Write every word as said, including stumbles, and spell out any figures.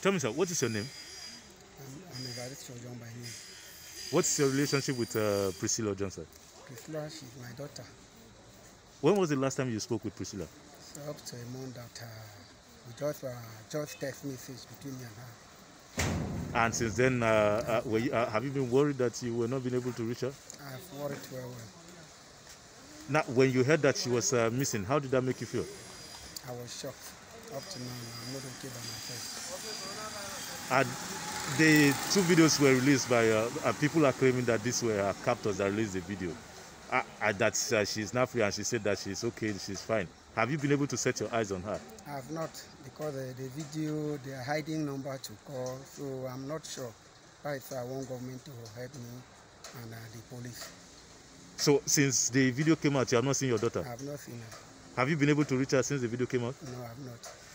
Tell me, sir, what is your name? I'm, I'm Priscilla Ojong by name. What's your relationship with uh, Priscilla Ojong, sir? Priscilla, she's my daughter. When was the last time you spoke with Priscilla? It's up to a month that uh, we just, uh, just text message between me and her. And since then, uh, uh, were you, uh, have you been worried that you were not being able to reach her? I've worried well, well. Now, when you heard that she was uh, missing, how did that make you feel? I was shocked. Up to now, I'm not okay by myself. And the two videos were released by uh, uh, people are claiming that these were uh, captors that released the video. Uh, uh, that uh, she's not free, and she said that she's okay, she's fine. Have you been able to set your eyes on her? I have not, because uh, the video, they are hiding number to call, so I'm not sure. But it's uh, one government to help me and uh, the police. So, since the video came out, you have not seen your daughter? I have not seen her. Have you been able to reach her since the video came out? No, I have not.